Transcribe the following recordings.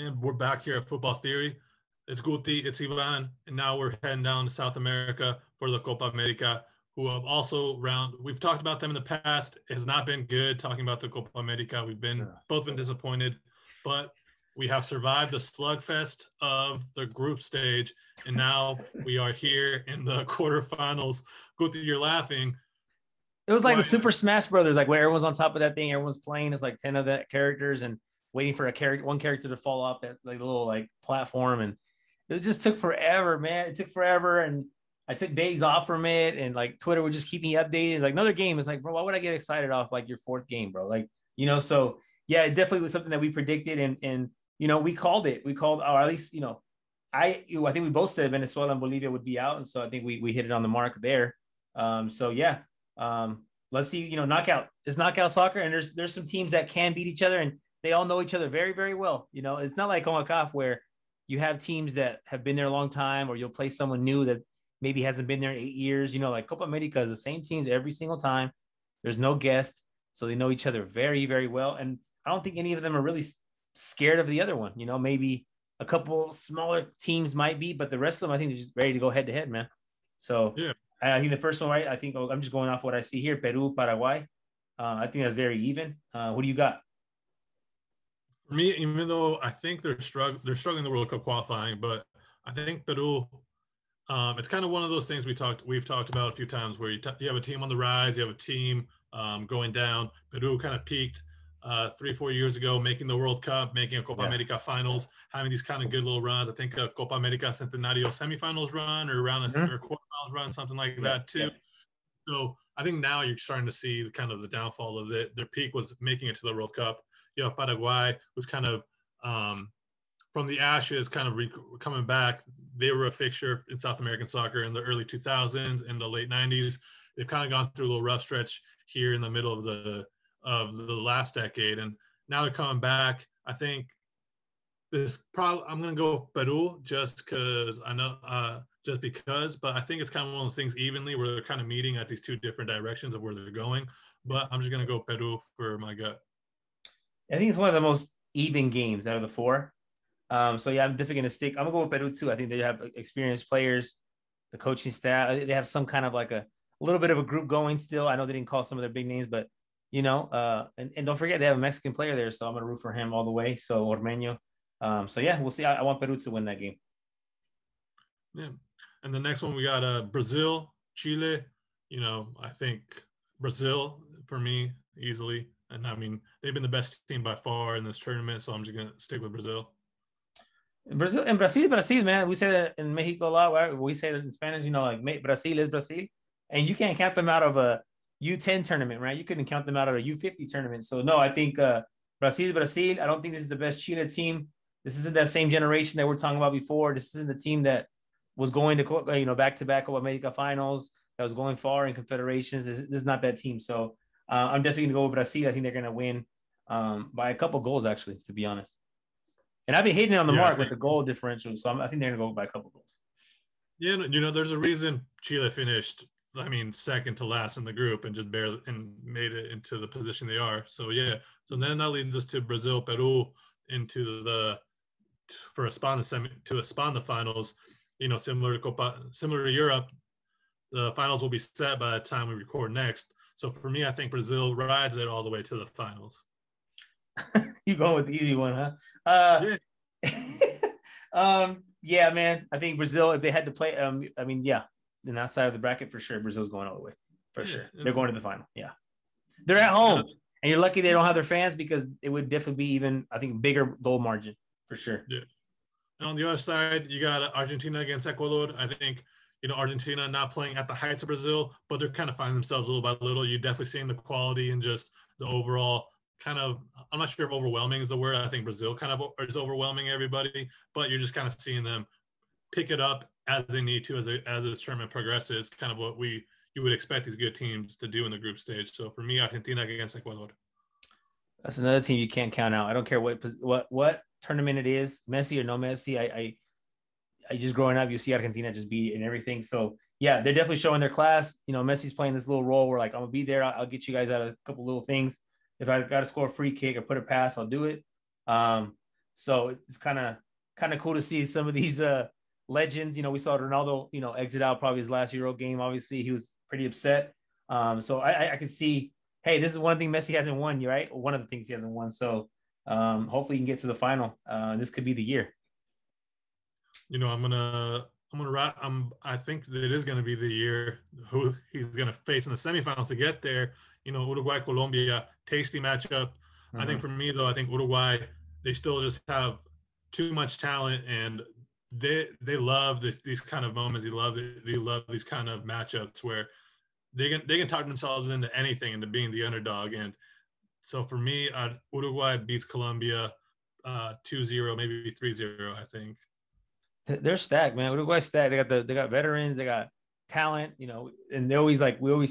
And we're back here at Football Theory. It's Guti, it's Ivan, and now we're heading down to South America for the Copa America, who have also round. We've talked about them in the past. It has not been good talking about the Copa America. We've been both been disappointed, but we have survived the slugfest of the group stage, and now we are here in the quarterfinals. Guti, you're laughing. It was like the Super Smash Brothers, like where everyone's on top of that thing, everyone's playing. It's like 10 of that characters and waiting for one character to fall off that like little like platform, and it just took forever, man. It took forever, and I took days off from it, and like Twitter would just keep me updated. It's like another game. It's like, bro, why would I get excited off like your fourth game, bro? Like, you know, so yeah, it definitely was something that we predicted, and you know, we called it. We called, or at least, you know, I think we both said Venezuela and Bolivia would be out, and so I think we hit it on the mark there. So yeah, let's see, you know, knockout. It's knockout soccer, and there's some teams that can beat each other, and they all know each other very, very well. You know, it's not like Concacaf where you have teams that have been there a long time, or you'll play someone new that maybe hasn't been there in 8 years. You know, like Copa America is the same teams every single time. There's no guest, so they know each other very, very well. And I don't think any of them are really scared of the other one. You know, maybe a couple smaller teams might be, but the rest of them, I think they're just ready to go head to head, man. So yeah. I think the first one, right? I think I'm just going off what I see here. Peru, Paraguay. I think that's very even. What do you got? For me, even though I think they're struggling the World Cup qualifying, but I think Peru, it's kind of one of those things we've talked about a few times where you have a team on the rise, you have a team going down. Peru kind of peaked 3-4 years ago, making the World Cup, making a Copa America finals, having these kind of good little runs. I think a Copa America Centenario semifinals run or around a quarterfinals run, something like that too. Yeah. So I think now you're starting to see the kind of the downfall of it. Their peak was making it to the World Cup. You have Paraguay, who's kind of from the ashes, kind of coming back. They were a fixture in South American soccer in the early 2000s and the late 90s. They've kind of gone through a little rough stretch here in the middle of the last decade, and now they're coming back. I think I'm going to go with Peru but I think it's kind of one of those things evenly where they're kind of meeting at these two different directions of where they're going. But I'm just going to go Peru for my gut. I think it's one of the most even games out of the four. So, yeah, I'm definitely going to stick. I'm going to go with Peru, too. I think they have experienced players, the coaching staff. They have some kind of like a little bit of a group going still. I know they didn't call some of their big names, but, you know, and don't forget they have a Mexican player there. So I'm going to root for him all the way. So Ormeño. So, yeah, we'll see. I want Peru to win that game. Yeah. And the next one, we got Brazil, Chile. You know, I think Brazil, for me, easily. And, I mean, they've been the best team by far in this tournament, so I'm just going to stick with Brazil. Brazil, man. We say that in Mexico a lot. Right? We say that in Spanish, you know, like Brazil is Brazil. And you can't count them out of a U10 tournament, right? You couldn't count them out of a U50 tournament. So, no, I think Brazil. I don't think this is the best Chile team. This isn't that same generation that we're talking about before. This isn't the team that was going to, you know, back-to-back Copa America finals, that was going far in confederations. This is not that team. So, I'm definitely going to go with Brazil. I think they're going to win by a couple goals, actually, to be honest. And I've been hitting it on the mark with the goal differential, so I think they're going to go by a couple goals. Yeah, you know, there's a reason Chile finished, I mean, second to last in the group and just barely and made it into the position they are. So, yeah. So then that leads us to Brazil, Peru, to a España finals. You know, similar to Europe, the finals will be set by the time we record next. So for me, I think Brazil rides it all the way to the finals. You going with the easy one, huh? Yeah, man. I think Brazil, if they had to play, in that side of the bracket for sure, Brazil's going all the way for sure. They're going to the final. Yeah, they're at home, and you're lucky they don't have their fans because it would definitely be even, I think, bigger goal margin for sure. Yeah. And on the other side, you got Argentina against Ecuador. I think. You know, Argentina not playing at the heights of Brazil, but they're kind of finding themselves little by little. You're definitely seeing the quality and just the overall kind of, I'm not sure if overwhelming is the word. I think Brazil kind of is overwhelming everybody, but you're just kind of seeing them pick it up as they need to as this tournament progresses, kind of what you would expect these good teams to do in the group stage. So for me, Argentina against Ecuador. That's another team you can't count out. I don't care what tournament it is, Messi or no Messi. I just growing up, you see Argentina just be in everything. So yeah, they're definitely showing their class. You know, Messi's playing this little role where like, I'm gonna be there. I'll get you guys out of a couple little things. If I got to score a free kick or put a pass, I'll do it. So it's kind of cool to see some of these legends. You know, we saw Ronaldo, you know, exit out probably his last Euro game. Obviously, he was pretty upset. So I could see, hey, this is one thing Messi hasn't won, right? One of the things he hasn't won. So hopefully he can get to the final. This could be the year. You know, I think that it is going to be the year who he's going to face in the semifinals to get there. You know, Uruguay, Colombia, tasty matchup. Mm-hmm. I think for me, though, I think Uruguay, they still just have too much talent, and they love these kind of moments. They love these kind of matchups where they can talk themselves into anything, into being the underdog. And so for me, Uruguay beats Colombia 2-0, maybe 3-0, I think. They're stacked, man. Uruguay's stacked. They got veterans. They got talent, you know, and we always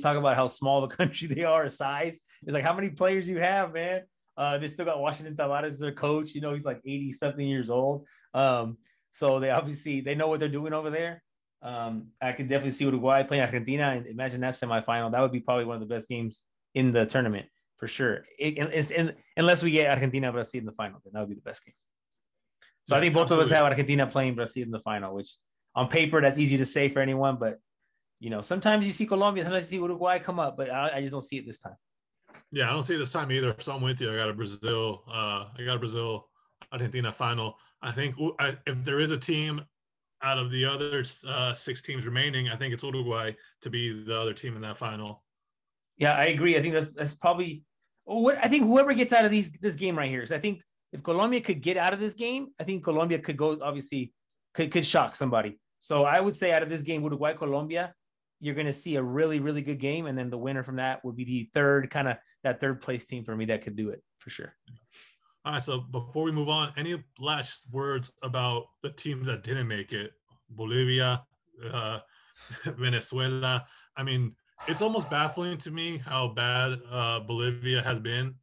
talk about how small of a country they are, size. It's like, how many players you have, man? They still got Washington Tavares as their coach. You know, he's like 80-something years old. So they know what they're doing over there. I could definitely see Uruguay playing Argentina, and imagine that semifinal. That would be probably one of the best games in the tournament for sure. Unless we get Argentina-Brazil in the final, then that would be the best game. So I think both Absolutely. Of us have Argentina playing Brazil in the final, which on paper, that's easy to say for anyone. But, you know, sometimes you see Colombia, sometimes you see Uruguay come up, but I just don't see it this time. Yeah, I don't see it this time either. So I'm with you. I got a Brazil Argentina final. I think if there is a team out of the other six teams remaining, I think it's Uruguay to be the other team in that final. Yeah, I agree. I think that's probably what I think whoever gets out of this game right here is, I think, if Colombia could get out of this game, I think Colombia could go, obviously, could shock somebody. So I would say out of this game, Uruguay, Colombia, you're going to see a really, really good game. And then the winner from that would be the third place team for me that could do it for sure. All right. So before we move on, any last words about the teams that didn't make it? Bolivia, Venezuela. I mean, it's almost baffling to me how bad Bolivia has been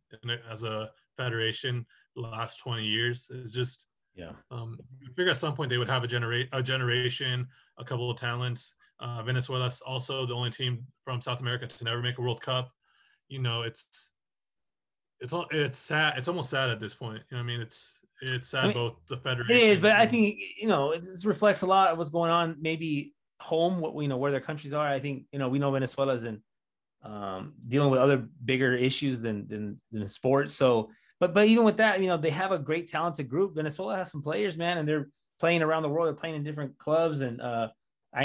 as a federation. Last 20 years is just you figure at some point they would have a generation, a couple of talents. Venezuela's also the only team from South America to never make a World Cup. You know, it's sad. It's almost sad at this point. You know, I mean, it's sad. I mean, both the federation. It is, but I think, you know, it reflects a lot of what's going on. Maybe home, what we know where their countries are. I think, you know, we know Venezuela's in dealing with other bigger issues than sports. So. But even with that, you know, they have a great talented group. Venezuela has some players, man, and they're playing around the world. They're playing in different clubs. And I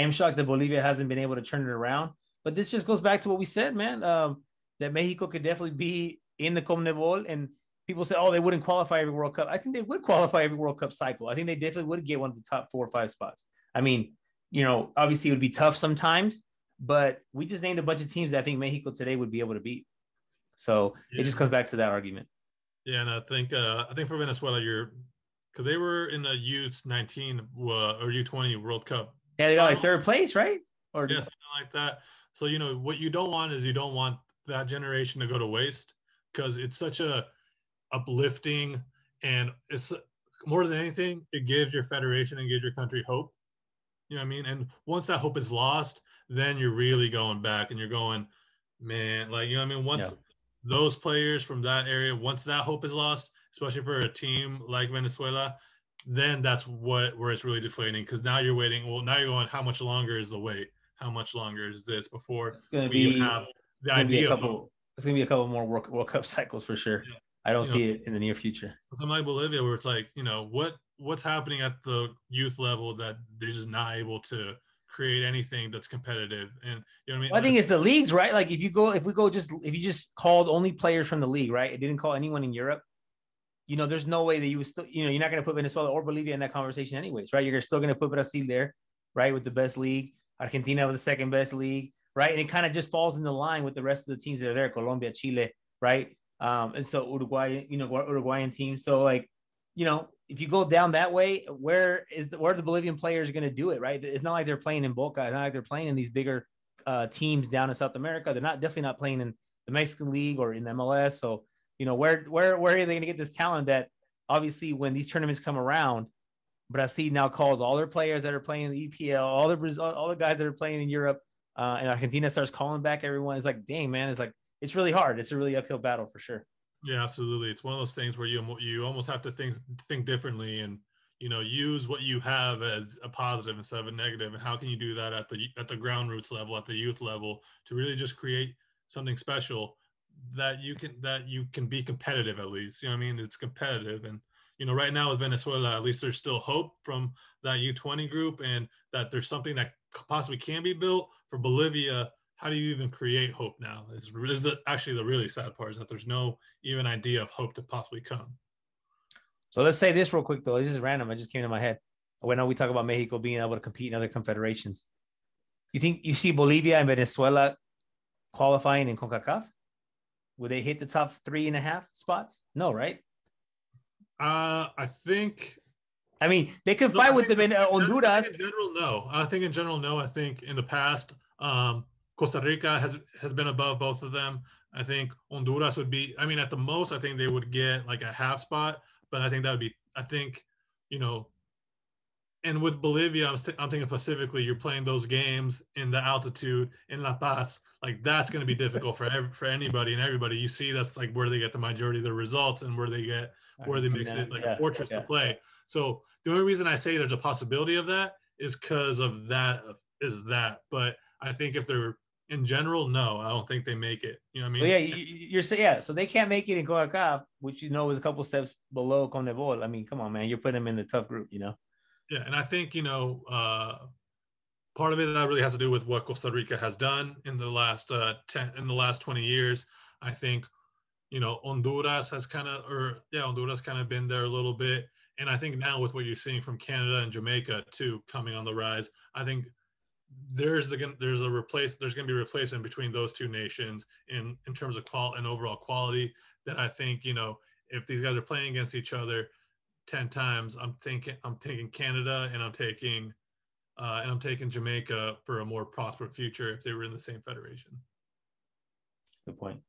am shocked that Bolivia hasn't been able to turn it around. But this just goes back to what we said, man, that Mexico could definitely be in the Conmebol. And people say, oh, they wouldn't qualify every World Cup. I think they would qualify every World Cup cycle. I think they definitely would get one of the top 4 or 5 spots. I mean, you know, obviously it would be tough sometimes, but we just named a bunch of teams that I think Mexico today would be able to beat. So It just comes back to that argument. Yeah, and I think for Venezuela, because they were in the U19 or U20 World Cup. Yeah, they got like third place, right? Or yeah, something like that. So, you know, what you don't want is you don't want that generation to go to waste, because it's such a uplifting, and it's more than anything, it gives your federation and gives your country hope. You know what I mean? And once that hope is lost, then you're really going back and you're going, man, like, you know what I mean? Once those players from that area, once that hope is lost, especially for a team like Venezuela, then that's where it's really deflating, because now you're waiting. Well, now you're going, how much longer is the wait? How much longer is this before have the idea? It's going to be a couple more World Cup cycles for sure. Yeah. I don't see it in the near future. Something like Bolivia, where it's like, you know, what's happening at the youth level that they're just not able to create anything that's competitive. And you know what I mean? Well, I think it's the leagues, right? Like if you just called only players from the league, right? It didn't call anyone in Europe. You know, there's no way that you would still, you know, you're not going to put Venezuela or Bolivia in that conversation anyways, right? You're still going to put Brazil there, right? With the best league, Argentina with the second best league, right? And it kind of just falls in the line with the rest of the teams that are there, Colombia, Chile, right? And so Uruguay, you know, Uruguayan team. So like, you know, if you go down that way, where are the Bolivian players going to do it, right? It's not like they're playing in Boca. It's not like they're playing in these bigger teams down in South America. They're definitely not playing in the Mexican League or in MLS. So, you know, where are they going to get this talent that obviously when these tournaments come around, Brazil now calls all their players that are playing in the EPL, all the guys that are playing in Europe, and Argentina starts calling back everyone. It's like, dang, man, it's really hard. It's a really uphill battle for sure. Yeah, absolutely. It's one of those things where you almost have to think differently and, you know, use what you have as a positive instead of a negative. And how can you do that at the ground roots level, at the youth level, to really just create something special that you can be competitive at least. You know what I mean? It's competitive. And, you know, right now with Venezuela, at least there's still hope from that U20 group and that there's something that possibly can be built. For Bolivia, how do you even create hope now? This is actually the really sad part, is that there's no even idea of hope to possibly come. So let's say this real quick, though. This is random. It just came to my head. When we talk about Mexico being able to compete in other confederations, you think you see Bolivia and Venezuela qualifying in Concacaf? Would they hit the top 3.5 spots? No, right? I think... I mean, they can fight with them in Honduras. I think in general, no. I think in the past... Costa Rica has been above both of them. I think Honduras would be, I mean, at the most, I think they would get like a half spot, but I think that would be, I think, you know, and with Bolivia, I'm thinking specifically, you're playing those games in the altitude in La Paz. Like, that's going to be difficult for anybody and everybody. You see, that's like where they get the majority of their results and where they make it like a fortress to play. So the only reason I say there's a possibility of that is because of that. But I think if they're, in general, no, I don't think they make it. You know what I mean? Well, yeah, you're saying, yeah. So they can't make it in Concacaf, which, you know, is a couple steps below Conmebol. I mean, come on, man, you're putting them in the tough group, you know? Yeah, and I think, you know, part of it that really has to do with what Costa Rica has done in the last 20 years. I think, you know, Honduras kind of been there a little bit, and I think now with what you're seeing from Canada and Jamaica too coming on the rise, I think there's going to be replacement between those two nations in terms of quality and overall quality. That I think, you know, if these guys are playing against each other 10 times, I'm taking Canada and I'm taking Jamaica for a more prosperous future if they were in the same federation. Good point.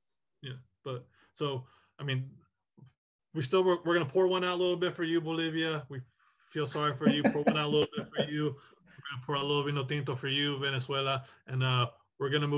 Yeah, but so I mean, we're going to pour one out a little bit for you, Bolivia. We feel sorry for you. Pour one out a little bit for you. We're going to pour a little vino tinto for you, Venezuela, and we're going to move